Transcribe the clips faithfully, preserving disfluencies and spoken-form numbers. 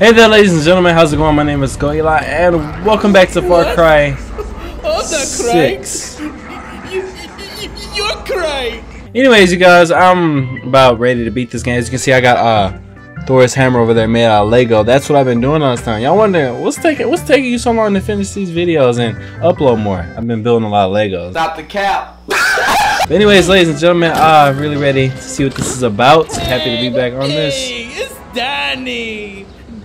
Hey there, ladies and gentlemen, how's it going? My name is Goyla, and welcome back to Far Cry six. You, you, you're crying. Anyways, you guys, I'm about ready to beat this game. As you can see, I got uh, Thor's hammer over there made out of Lego. That's what I've been doing all this time. Y'all wonder what's taking what's taking you so long to finish these videos and upload more? I've been building a lot of Legos. Stop the cap. But anyways, ladies and gentlemen, I'm uh, really ready to see what this is about. Hey, happy to be back on this. Hey, it's Dani.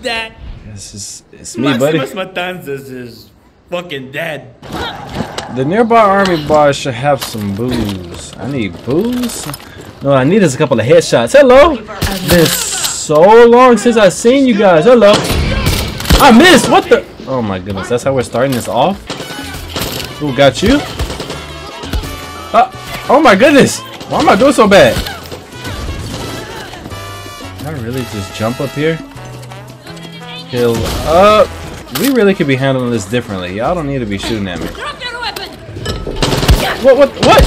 That this is it's me, Maximus buddy. Matanzas is fucking dead. The nearby army bar should have some booze. I need booze. No, I need is a couple of headshots. Hello. Been so long since I've seen you guys. Hello. I missed. What the? Oh my goodness. That's how we're starting this off. Who got you? Uh, oh my goodness. Why am I doing so bad? Did I really just jump up here? Kill up. We really could be handling this differently. Y'all don't need to be shooting at me. What? What? What?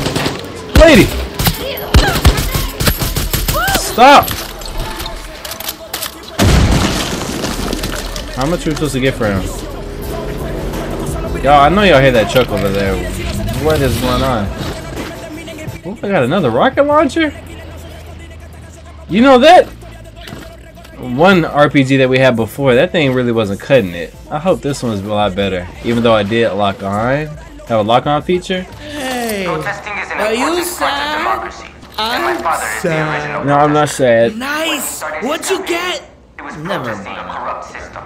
Lady! Stop! How much are we supposed to get for him? Y'all, I know y'all hear that chuck over there. What is going on? Ooh, I got another rocket launcher? You know that? One R P G that we had before, that thing really wasn't cutting it. I hope this one's a lot better, even though I did lock on. Have a lock-on feature? Hey, protesting is an are you sad? Democracy. I'm sad. No, I'm not sad. Nice! What'd you get? It was never mind. A corrupt system.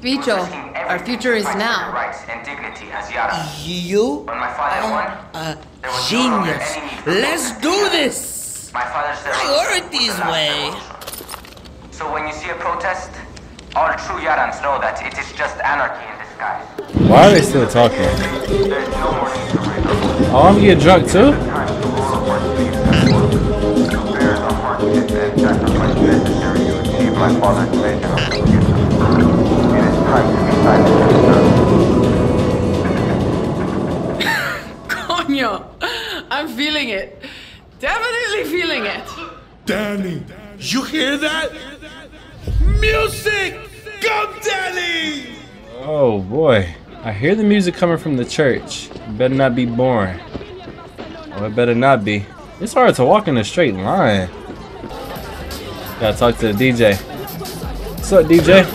Picho, our future is now. Rights and dignity as you are uh, a uh, genius. Let's do this! My father's priorities way. So when you see a protest, all true Yarans know that it is just anarchy in disguise. Why are they still talking? There's no more need to read. Oh, I'm getting drunk too? Coño, I'm feeling it. Definitely feeling it. Dani, you hear that? Music! Come, Dani! Oh boy. I hear the music coming from the church. It better not be boring. Oh, it better not be. It's hard to walk in a straight line. Gotta talk to the D J. What's up, D J? I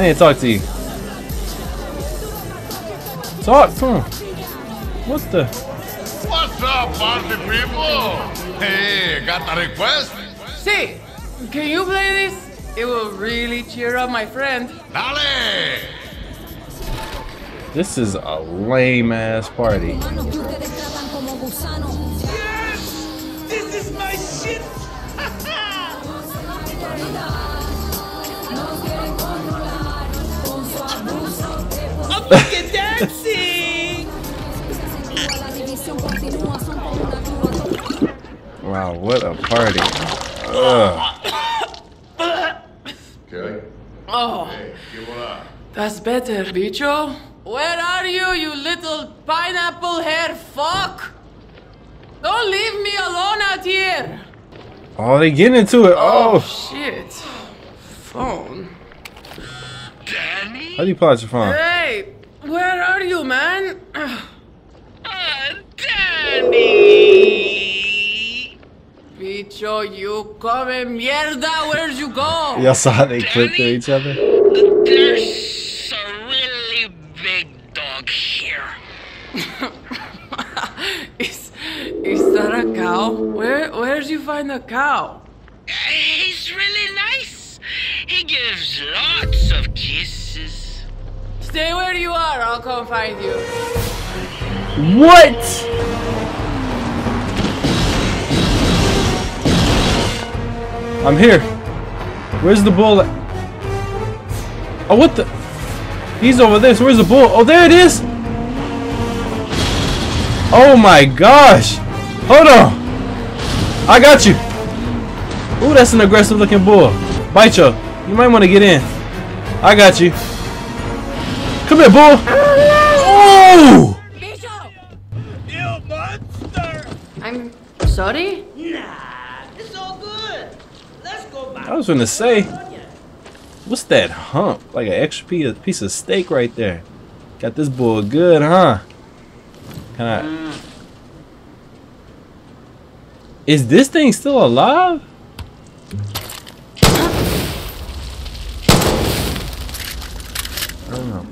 need to talk to you. Talk to him. What the? What's up, party people? Hey, got the request? See, can you play this? It will really cheer up my friend. Dale! This is a lame ass party. Yes! This is my shit! I'm fucking dancing! Wow, what a party. Ugh. Oh, that's better, Bicho. Where are you, you little pineapple hair fuck? Don't leave me alone out here. Oh, they getting into it. Oh, oh shit. Phone. Dani? How do you pull out your phone? Hey, where are you, man? Ah, uh, Dani. Bicho, you come mierda. Where'd you go? Y'all saw how they clicked at each other. There's a really big dog here. is, is that a cow? Where where did you find a cow? Uh, he's really nice. He gives lots of kisses. Stay where you are. I'll come find you. What? I'm here. Where's the bull? Oh, what the? He's over there. So where's the bull? Oh, there it is. Oh my gosh. Hold on. I got you. Ooh, that's an aggressive looking bull. Bicho, you might want to get in. I got you. Come here, bull. Oh! You monster! I'm sorry? Nah, it's all good. Let's go back. I was gonna say. What's that hump? Like an extra piece of steak right there. Got this boy good, huh? Can I... Mm. Is this thing still alive? I don't know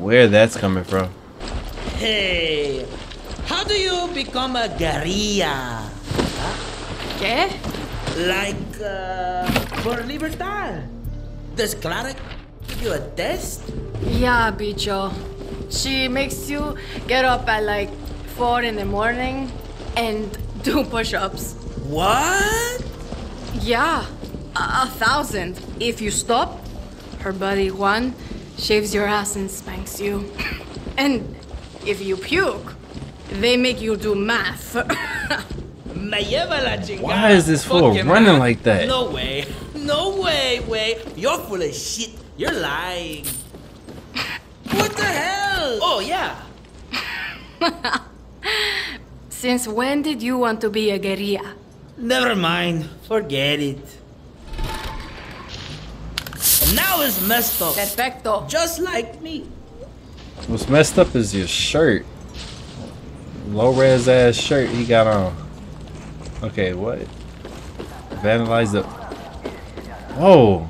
where that's coming from. Hey, how do you become a guerrilla? Huh? ¿Qué? Like uh, for Libertad. Does Clara give you a test? Yeah, Bicho. She makes you get up at like four in the morning and do push-ups. What? Yeah, a, a thousand. If you stop, her buddy Juan shaves your ass and spanks you. And if you puke, they make you do math. Why is this fool running like that? No way. No way, way. You're full of shit. You're lying. What the hell? Oh, yeah. Since when did you want to be a guerrilla? Never mind. Forget it. Now it's messed up. Perfecto. Just like me. What's messed up is your shirt. Low-res ass shirt he got on. Okay, what? Vandalize the... Whoa.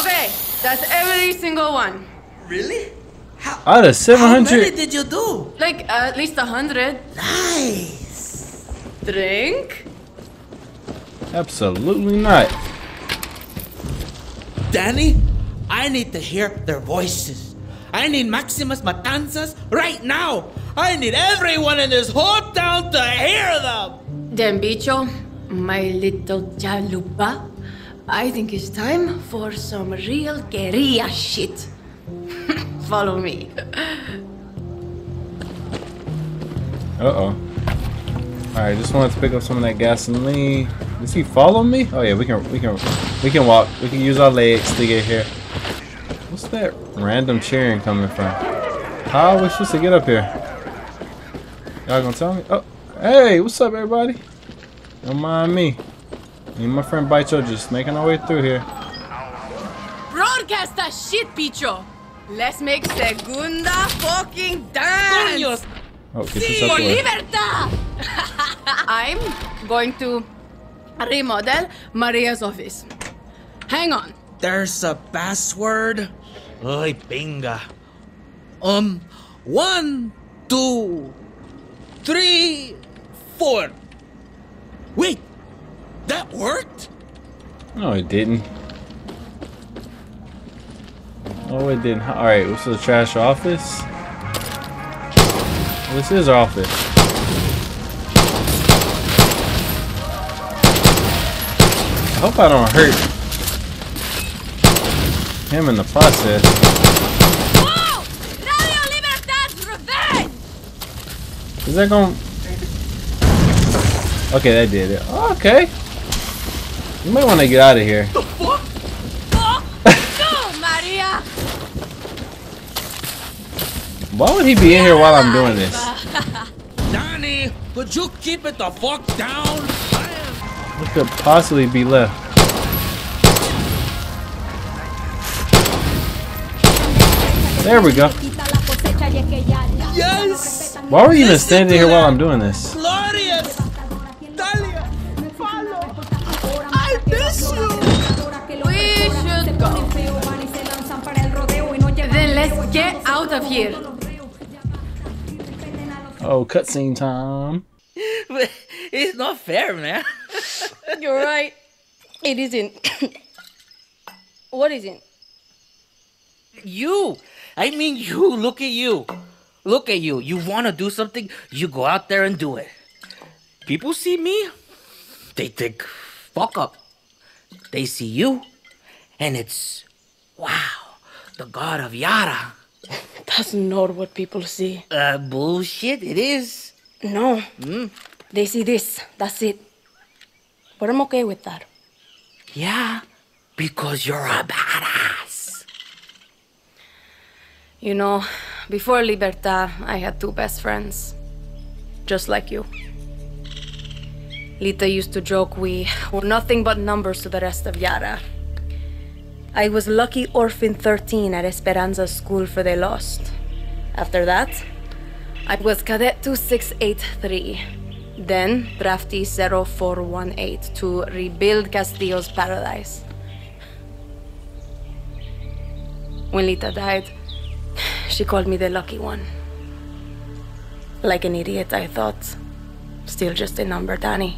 Okay, that's every single one. Really? How, out of seven hundred... How many did you do? Like, uh, at least one hundred. Nice. Drink? Absolutely not. Dani, I need to hear their voices. I need Maximus Matanzas right now. I need everyone in this whole town to hear them. Then, Bicho, my little chalupa, I think it's time for some real guerrilla shit. Follow me. Uh-oh. Alright, just wanted to pick up some of that gasoline. Is he following me? Oh yeah, we can we can we can walk. We can use our legs to get here. What's that random cheering coming from? How are we supposed to get up here? Y'all gonna tell me? Oh, hey, what's up, everybody? Don't mind me. Me and my friend Bicho just making our way through here. Broadcast that shit, Picho. Let's make segunda fucking dance. Oh, get this out the way. I'm going to remodel Maria's office. Hang on. There's a password. Ay, pinga. Um, one, two, three, four. Wait, that worked? No, it didn't. Oh, it didn't. All right, what's the trash office? This is our office. I hope I don't hurt him in the process. Whoa! Radio Libertad's revenge! Is that going? Okay, that did it. Okay. You might want to get out of here. The fuck? Oh, no, Maria! Why would he be in here while I'm doing this? Dani, could you keep it the fuck down? What could possibly be left? There we go. Yes! Why were you even standing here while I'm doing this? Glorious! Talia! Paolo! I miss you! We should go. Then let's get out of here. Oh, cutscene time. It's not fair, man. You're right. It isn't. What isn't? You. I mean you. Look at you. Look at you. You want to do something, you go out there and do it. People see me, they think, fuck up. They see you, and it's, wow, the god of Yara. That's not what people see. Uh, bullshit, it is. No. Mm. They see this. That's it. But I'm okay with that. Yeah, because you're a badass. You know, before Libertad, I had two best friends. Just like you. Lita used to joke we were nothing but numbers to the rest of Yara. I was lucky orphan thirteen at Esperanza's school for the lost. After that, I was cadet two six eight three, then drafty zero four one eight to rebuild Castillo's paradise. When Lita died, she called me the lucky one. Like an idiot, I thought. Still just a number, Dani.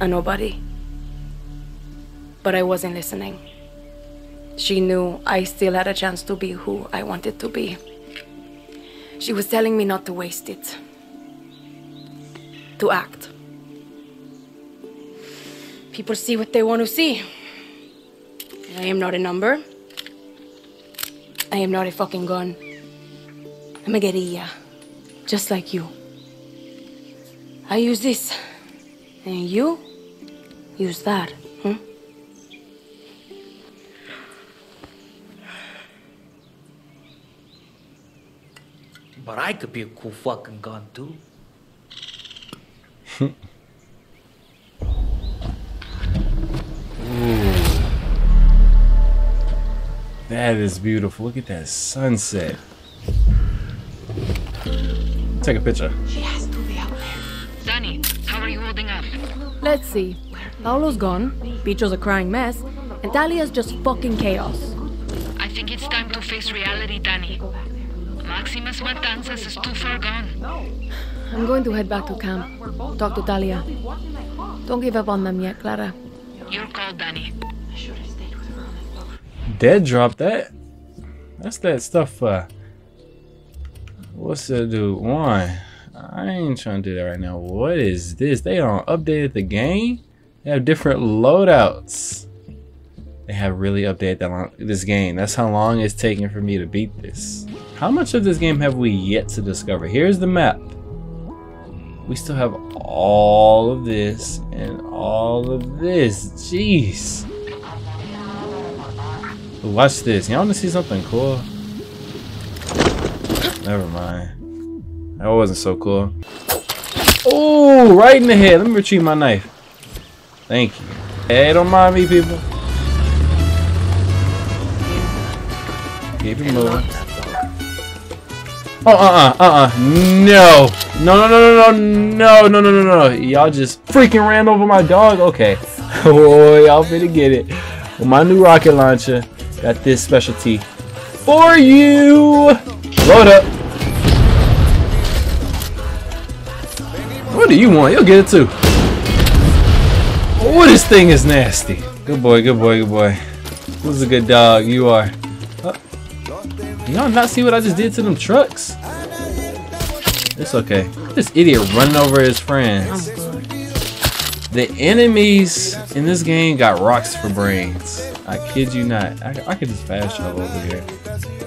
A nobody. But I wasn't listening. She knew I still had a chance to be who I wanted to be. She was telling me not to waste it. To act. People see what they want to see. I am not a number. I am not a fucking gun. I'm a guerrilla. Just like you. I use this. And you use that, huh? But I could be a cool fucking gun too. Ooh. That is beautiful. Look at that sunset. Take a picture. She has to be out there. Dani, how are you holding up? Let's see. Paolo's gone, Picho's a crying mess, and Talia's just fucking chaos. I think it's time to face reality, Dani. Maximus Matanzas is too far gone. I'm going to head back to camp. Talk to Talia. Don't give up on them yet, Clara. You're called, Dani. I should have stayed with her on that boat. Dead drop that? That's that stuff, uh... what's the dude want? I ain't trying to do that right now. What is this? They don't updated the game? They have different loadouts. They have really updated that long, this game. That's how long it's taking for me to beat this. How much of this game have we yet to discover? Here's the map. We still have all of this and all of this. Jeez. Watch this. Y'all want to see something cool? Never mind. That wasn't so cool. Oh, right in the head. Let me retrieve my knife. Thank you. Hey, don't mind me, people. Keep it moving. Oh, uh-uh, uh-uh, no. No, no, no, no, no, no, no, no, no, no. Y'all just freaking ran over my dog? Okay. Oh, y'all finna get it. With my new rocket launcher, got this specialty for you. Load up. What do you want? You'll get it too. Oh, this thing is nasty. Good boy, good boy, good boy. Who's a good dog? You are. Y'all not see what I just did to them trucks? It's okay. This idiot running over his friends. The enemies in this game got rocks for brains. I kid you not. I, I could just fast travel over here.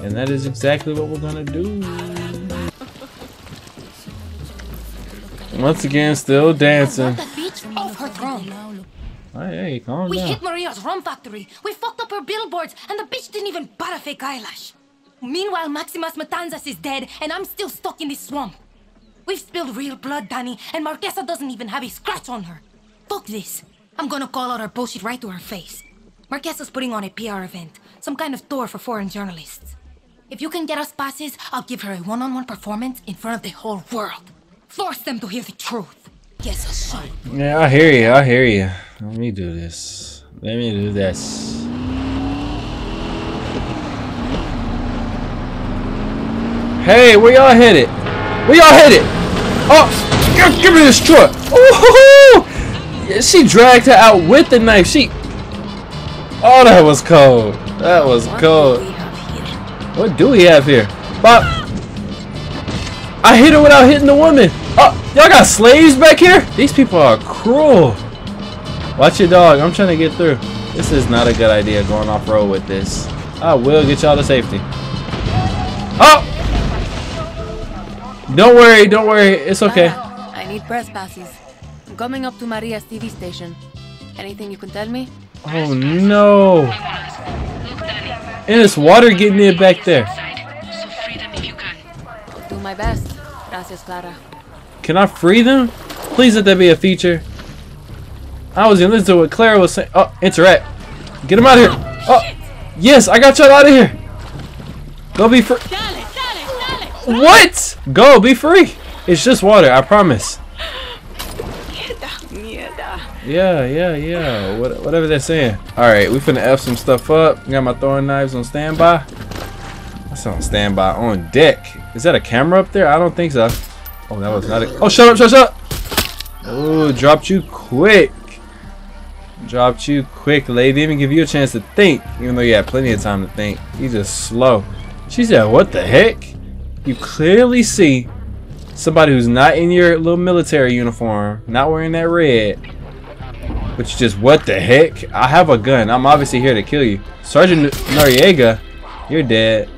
And that is exactly what we're gonna do. Once again, still dancing. Hey, calm down. We hit Maria's rum factory. We fucked up her billboards and the bitch didn't even bat a fake eyelash. Meanwhile, Maximus Matanzas is dead, and I'm still stuck in this swamp. We've spilled real blood, Dani, and Marquesa doesn't even have a scratch on her. Fuck this. I'm gonna call out her bullshit right to her face. Marquesa's putting on a P R event, some kind of tour for foreign journalists. If you can get us passes, I'll give her a one-on-one performance in front of the whole world. Force them to hear the truth. Yes, I'll show you. Yeah, I hear you, I hear you. Let me do this. Let me do this. Hey, where y'all headed? Where y'all headed? Oh, give, give me this truck. Ooh, she dragged her out with the knife. She. Oh, that was cold. That was cold. What do we have here? Bop. I hit her without hitting the woman. Oh, y'all got slaves back here? These people are cruel. Watch your dog. I'm trying to get through. This is not a good idea going off road with this. I will get y'all to safety. Oh. Don't worry, don't worry. It's okay. I need press passes. I'm coming up to Maria's T V station. Anything you can tell me? Oh no! And it's water getting it back there. I'll do my best. Gracias, Clara. Can I free them? Please let that be a feature. I was gonna listen to what Clara was saying. Oh, interact. Get him out of here. Oh, Yes, I got y'all out of here. Go be free. What? Go be free. It's just water, I promise. Yeah, yeah, yeah. What, whatever they're saying. All right, we finna F some stuff up. Got my throwing knives on standby. That's on standby, on deck. Is that a camera up there? I don't think so. Oh, that was not a. Oh, shut up, shut up. Oh, dropped you quick. Dropped you quick, lady. Didn't even give you a chance to think, even though you had plenty of time to think. You just slow. She said, "What the heck?" You clearly see somebody who's not in your little military uniform, not wearing that red. Which is just, what the heck? I have a gun. I'm obviously here to kill you. Sergeant Noriega, you're dead.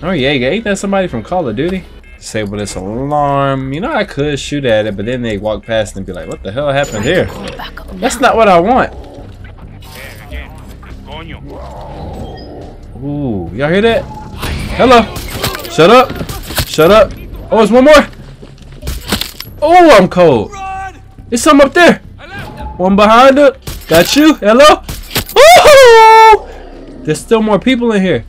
Noriega, ain't that somebody from Call of Duty? Disable this alarm. You know, I could shoot at it, but then they walk past and be like, what the hell happened here? That's not what I want. Ooh, y'all hear that? Hello. Shut up. Shut up. Oh, it's one more. Oh, I'm cold. There's something up there. One behind it. Got you. Hello. Woohoo! There's still more people in here.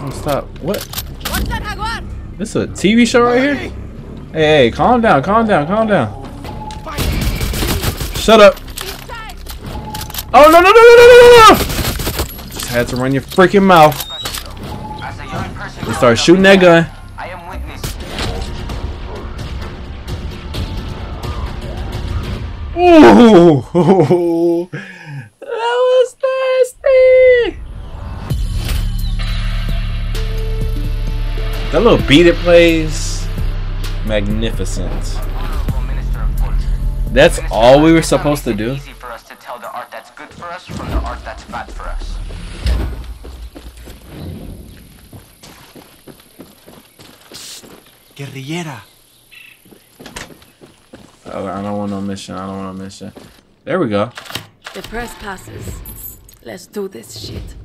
Oh, stop. What? This is a T V show right here? Hey, hey, calm down, calm down, calm down. Shut up. Oh, no, no, no, no, no, no, no. Just had to run your freaking mouth. You start shooting that gun. Ooh, that was nasty. That little beat it plays, magnificent. That's all we were supposed to do. Easy for us to tell the art that's good for us from the art that's bad for us. Guerrillera. Oh, I don't want no mission. I don't want no mission. There we go. The press passes. Let's do this shit.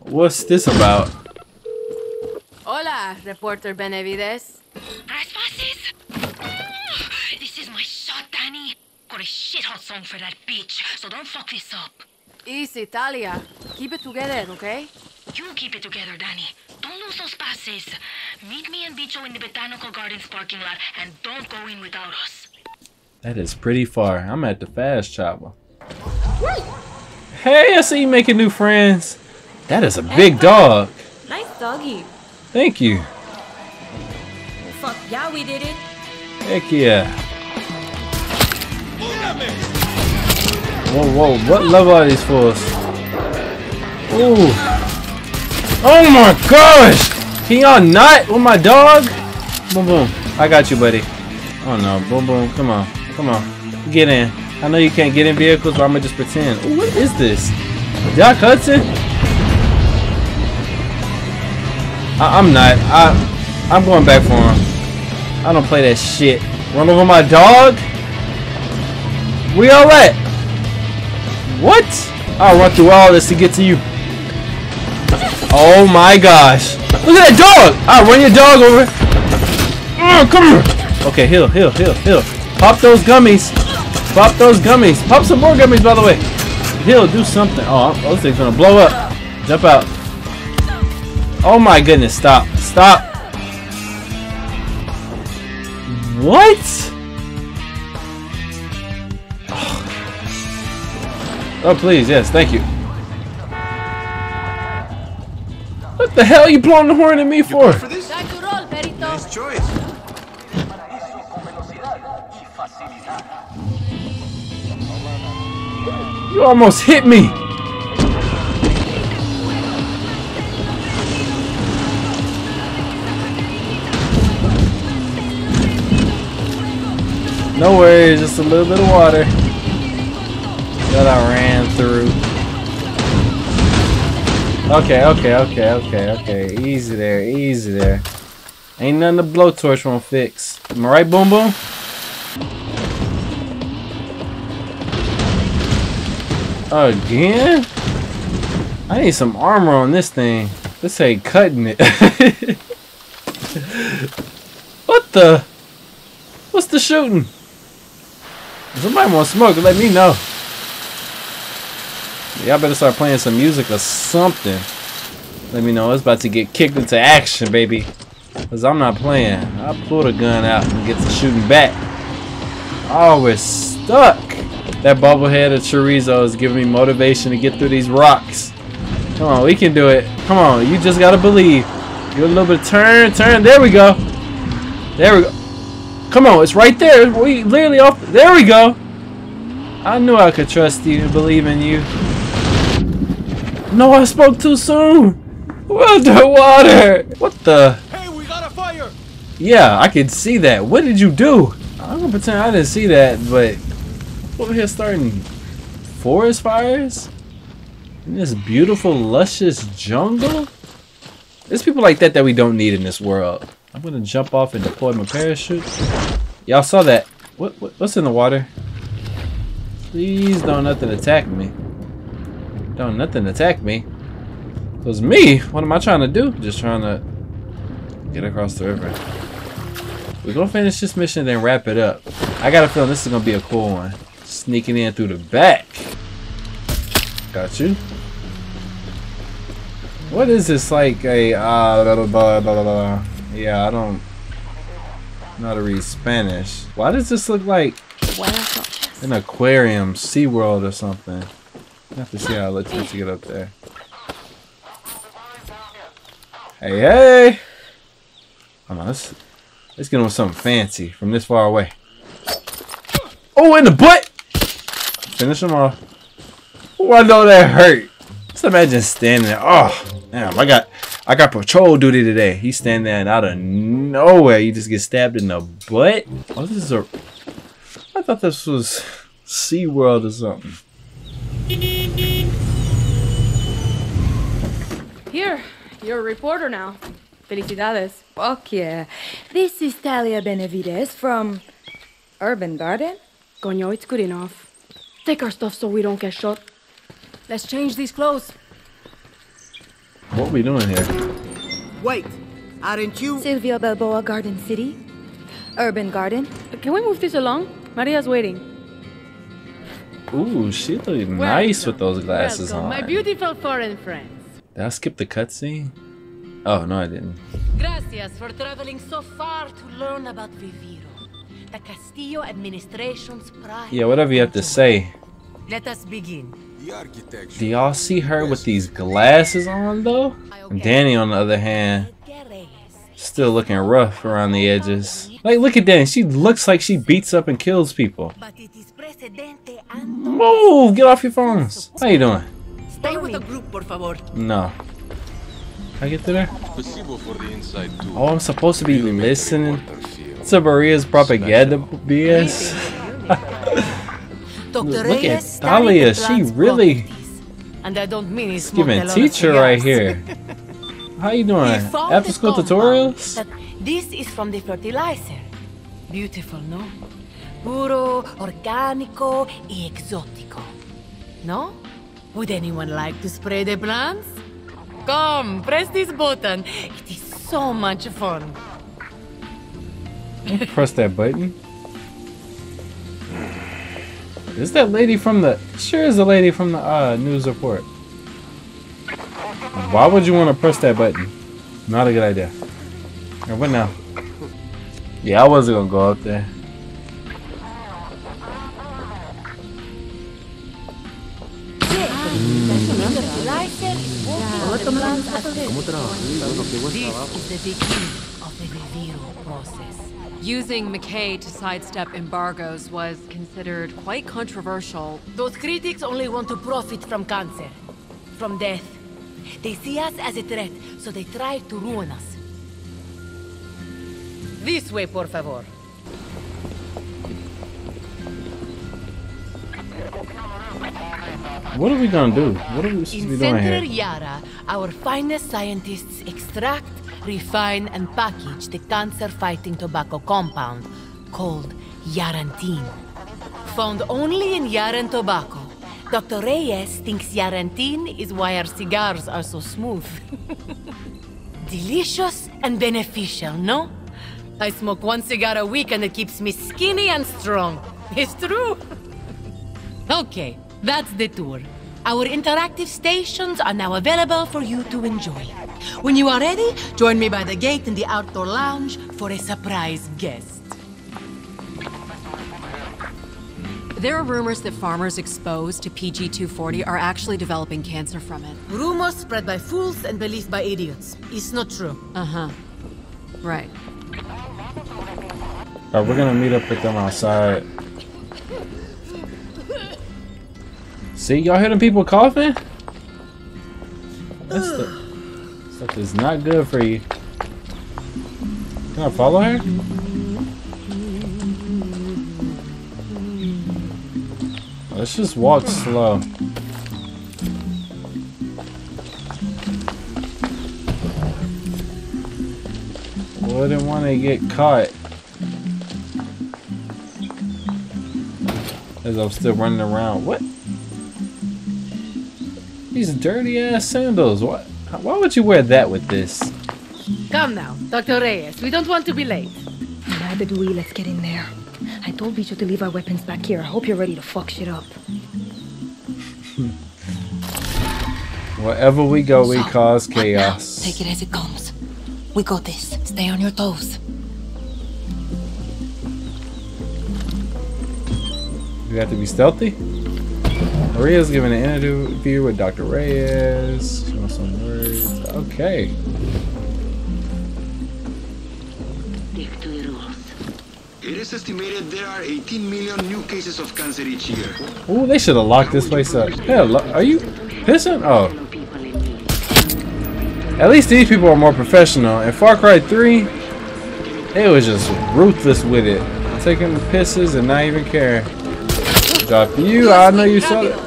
What's this about? Hola, reporter Benavides. Press passes? Oh, this is my shot, Dani. Got a shithole song for that bitch, so don't fuck this up. Easy, Talia. Keep it together, okay? You keep it together, Dani. Don't lose those passes. Meet me and Bicho in the Botanical Gardens parking lot, and don't go in without us. That is pretty far. I'm at the fast chopper. Hey, I see you making new friends. That is a big dog. Nice doggy. Thank you. Fuck yeah, we did it. Heck yeah. Whoa, whoa, what level are these fools? Ooh. Oh my gosh! Can y'all not with my dog? Boom, boom. I got you, buddy. Oh, no. Boom, boom. Come on. Come on. Get in. I know you can't get in vehicles, but I'm going to just pretend. Ooh, what is this? Doc Hudson? I I'm not. I I'm going back for him. I don't play that shit. Run over my dog? Where y'all at? What? I'll run through all this to get to you. Oh, my gosh. Look at that dog! Alright, run your dog over. Mm, come here. Okay, heal, heal, heal, heal. Pop those gummies. Pop those gummies. Pop some more gummies, by the way. Heal, do something. Oh, those things gonna blow up. Jump out. Oh my goodness! Stop! Stop! What? Oh, oh please, yes, thank you. What the hell are you blowing the horn at me for? for this? Nice choice. You almost hit me. No worries, just a little bit of water that I ran through. Okay, okay, okay, okay, okay. Easy there, easy there. Ain't nothing the blowtorch won't fix. Am I right, Boom Boom? Again? I need some armor on this thing. This ain't cutting it. What the? What's the shooting? If somebody wants smoke, let me know. Y'all better start playing some music or something. Let me know. It's about to get kicked into action, baby. Because I'm not playing. I'll pull the gun out and get to shooting back. Oh, it's stuck. That bobblehead of chorizo is giving me motivation to get through these rocks. Come on, we can do it. Come on, you just got to believe. Do a little bit of turn, turn. There we go. There we go. Come on, it's right there. We literally off. There we go. I knew I could trust you and believe in you. No, I spoke too soon. We're underwater. What the? Hey, we got a fire. Yeah, I can see that. What did you do? I'm gonna pretend I didn't see that, but over here starting forest fires in this beautiful, luscious jungle. There's people like that that we don't need in this world. I'm gonna jump off and deploy my parachute. Y'all saw that. What, what? What's in the water? Please don't nothing attack me. Don't nothing attack me. Cause me, what am I trying to do? Just trying to get across the river. We're gonna finish this mission and then wrap it up. I got a feeling this is gonna be a cool one. Sneaking in through the back. Got you. What is this, like a uh, blah, blah, blah, blah, blah. Yeah, I don't know how to read Spanish. Why does this look like an aquarium, SeaWorld or something? I have to see how I let you get up there. Hey, hey! Hold on, let's, let's get on something fancy from this far away. Oh, in the butt! Finish them off. Oh, I know that hurt. Just imagine standing there. Oh, damn, I got... I got patrol duty today. He's standing there and out of nowhere you just get stabbed in the butt. Oh, this is a... I thought this was SeaWorld or something. Here, you're a reporter now. Felicidades. Fuck yeah. This is Talia Benavides from Urban Garden. Coño, it's good enough. Take our stuff so we don't get shot. Let's change these clothes. What are we doing here? Wait, aren't you... Silvia Balboa, Garden City? Urban Garden? Can we move this along? Maria's waiting. Ooh, she looked nice with those glasses on. My beautiful foreign friends. Did I skip the cutscene? Oh, no, I didn't. Gracias for traveling so far to learn about Viviro, the Castillo administration's pride. Yeah, whatever you have to say. Let us begin. Do y'all see her with these glasses on though? And Dani, on the other hand, still looking rough around the edges. Like, look at Dani. She looks like she beats up and kills people. Move! Get off your phones. How you doing? Stay with the group, por favor. No. Can I get to there? Oh, I'm supposed to be listening to Maria's propaganda B S. Look, look at Talia, she really and I don't mean it's giving teacher right here. How you doing? After school tutorials? This is from the fertilizer. Beautiful, no? Puro, organico, y exotico. No? Would anyone like to spray the plants? Come, press this button. It is so much fun. Press that button. Is that lady from the... Sure is the lady from the uh, news report. Why would you want to press that button? Not a good idea. And what now? Yeah, I wasn't going to go up there. This is the beginning of the Viviro process. Using McKay to sidestep embargoes was considered quite controversial. Those critics only want to profit from cancer, from death. They see us as a threat, so they try to ruin us. This way, por favor. What are we gonna do? What are we supposed to be doing here? In Central Yara, our finest scientists extract, refine and package the cancer-fighting tobacco compound called Yarantine. Found only in Yaran tobacco, Doctor Reyes thinks Yarantine is why our cigars are so smooth. Delicious and beneficial, no? I smoke one cigar a week and it keeps me skinny and strong. It's true. Okay, that's the tour. Our interactive stations are now available for you to enjoy. When you are ready, join me by the gate in the outdoor lounge for a surprise guest. There are rumors that farmers exposed to P G two forty are actually developing cancer from it. Rumors spread by fools and believed by idiots. It's not true. Uh-huh. Right. Oh, we're gonna meet up with them outside. See, y'all hear the people coughing? That's the stuff is not good for you. Can I follow her? Let's just walk slow. Wouldn't want to get caught. As I'm still running around. What? These dirty ass sandals. What? Why would you wear that with this? Come now, Doctor Reyes. We don't want to be late. Neither do we. Let's get in there. I told Bicho to leave our weapons back here. I hope you're ready to fuck shit up. Wherever we go, we so, cause chaos. Take it as it comes. We got this. Stay on your toes. We have to be stealthy. Maria's giving an interview with Doctor Reyes. She wants some words. Okay. It is estimated there are eighteen million new cases of cancer each year. Ooh, they should have locked this place up. Hell, are you pissing? Oh. At least these people are more professional. In Far Cry three, it was just ruthless with it. Taking the pisses and not even caring. Drop you. I know you saw it.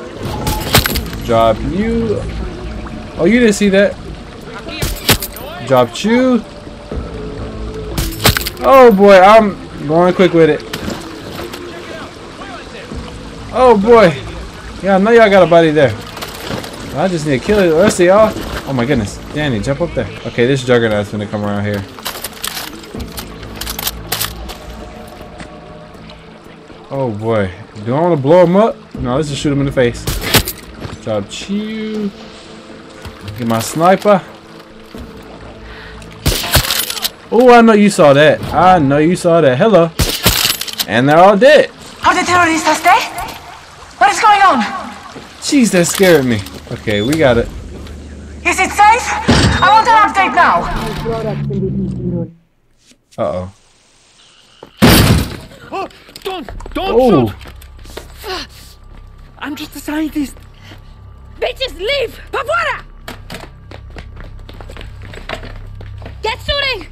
Drop you. Oh, you didn't see that. Dropped you. Oh, boy. I'm... going quick with it. Oh boy. Yeah, I know y'all got a body there. I just need to kill it. Let's see y'all. Oh my goodness. Dani, jump up there. Okay, this juggernaut's gonna come around here. Oh boy. Do I want to blow him up? No, let's just shoot him in the face. Drop you. Get my sniper. Oh, I know you saw that. I know you saw that. Hello. And they're all dead. Are the terrorists dead? What is going on? Jeez, that scared me. Okay, we got it. Is it safe? I want an update now. Uh-oh. Oh, don't, don't oh. shoot. I'm just a scientist. Bitches, leave. Pavora! Get shooting!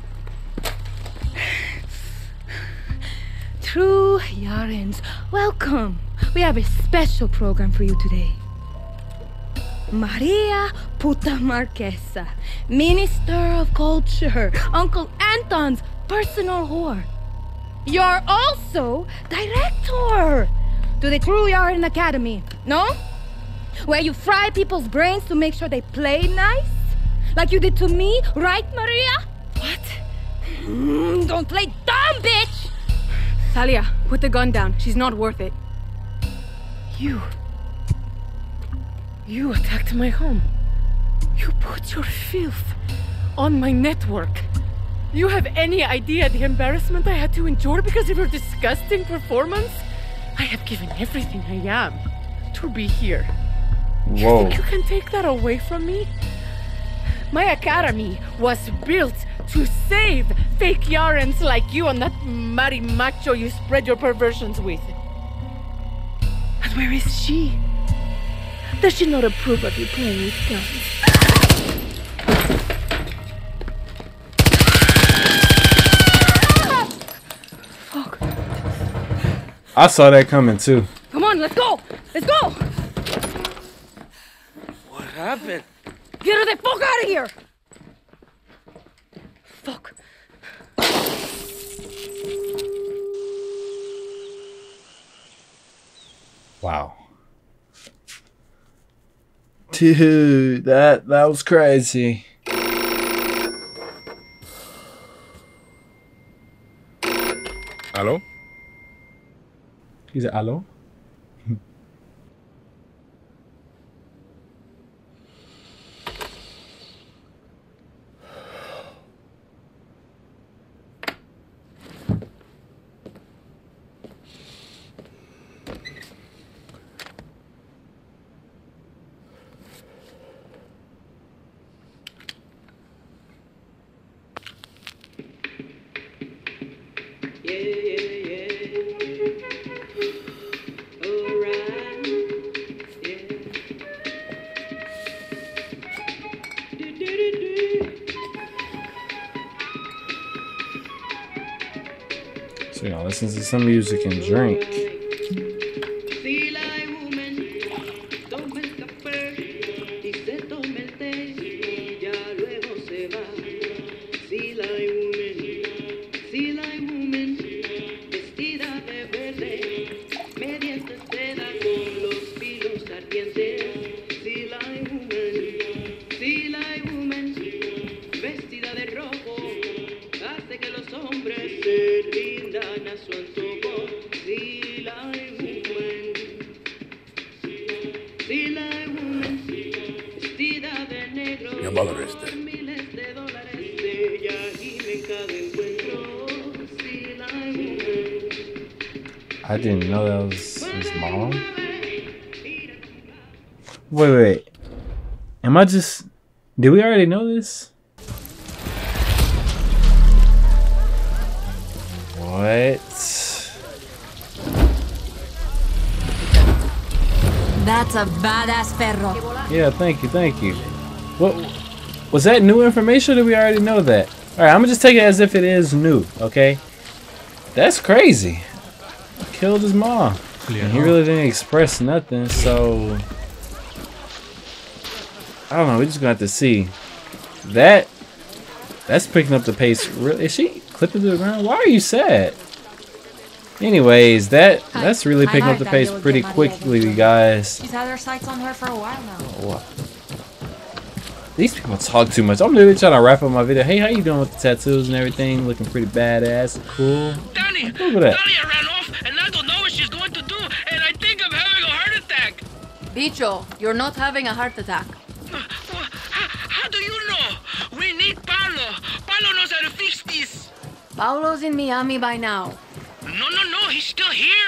True Yarans, welcome. We have a special program for you today. Maria Puta Marquesa, Minister of Culture, Uncle Anton's personal whore. You're also director to the True Yaran Academy, no? Where you fry people's brains to make sure they play nice? Like you did to me, right, Maria? What? Mm, don't play dumb, bitch! Talia, put the gun down. She's not worth it. You... You attacked my home. You put your filth on my network. You have any idea the embarrassment I had to endure because of your disgusting performance? I have given everything I am to be here. Whoa. You think you can take that away from me? My academy was built to save fake Yarans like you and that marry macho you spread your perversions with. And where is she? Does she not approve of you playing with guns? Fuck. I saw that coming too. Come on, let's go! Let's go! What happened? Get her the fuck out of here! Fuck. Wow. Dude, that that was crazy. Hello? Is it hello? So y'all listen to some music and drink. I didn't know that was his mom. Wait, wait, wait. Am I just... Did we already know this? What? That's a badass perro. Yeah, thank you, thank you. What? Was that new information or did we already know that? Alright, I'm gonna just take it as if it is new, okay? That's crazy. Killed his mom. And he really didn't express nothing, so I don't know. We just gonna have to see. That that's picking up the pace. Really, is she clipping to the ground? Why are you sad? Anyways, that that's really picking up the pace pretty quickly, you guys. She's had her sights on her for a while now. These people talk too much. I'm literally trying to wrap up my video. Hey, how you doing with the tattoos and everything? Looking pretty badass, cool. Dani, look at that. Dani ran off, and I don't know what she's going to do, and I think I'm having a heart attack. Bicho, you're not having a heart attack. Uh, well, how, how do you know? We need Paolo. Paolo knows how to fix this. Paolo's in Miami by now. No, no, no, he's still here.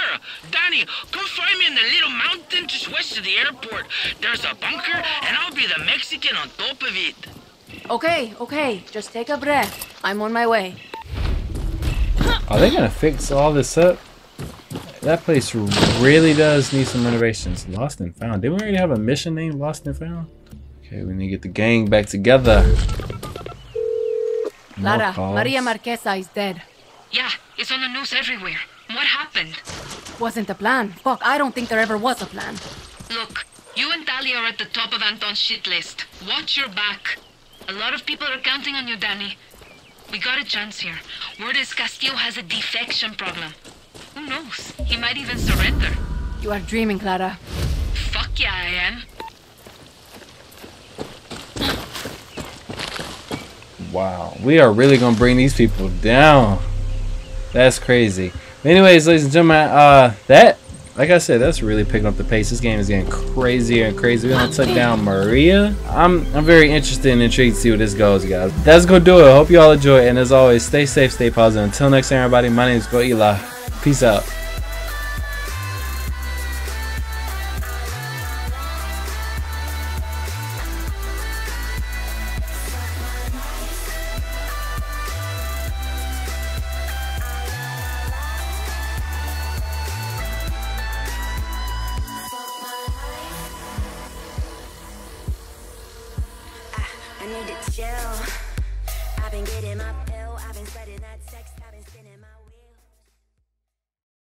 Dani, come find me in the little mountain just west of the airport. There's a bunker, and I'll be the Mexican on top of it. Okay, okay, just take a breath. I'm on my way. Are they gonna fix all this up? That place really does need some renovations. Lost and found. Didn't we already have a mission named Lost and Found? Okay, we need to get the gang back together. Clara, Maria Marquesa is dead. Yeah, it's on the news everywhere. What happened? Wasn't a plan. Fuck, I don't think there ever was a plan. Look, you and Talia are at the top of Anton's shit list. Watch your back. A lot of people are counting on you, Dani. We got a chance here. Word is Castillo has a defection problem. Who knows? He might even surrender. You are dreaming, Clara. Fuck yeah, I am. Wow, we are really gonna bring these people down. That's crazy. Anyways, ladies and gentlemen, uh, that, like I said, that's really picking up the pace. This game is getting crazier and crazier. We're gonna take down Maria. I'm, I'm very interested and intrigued to see where this goes, guys. That's gonna do it. Hope you all enjoy it. And as always, stay safe, stay positive. Until next time, everybody. My name is Goyla. Peace out. Chill. I've been getting my pill. I've been spreading that sex. I've been spinning my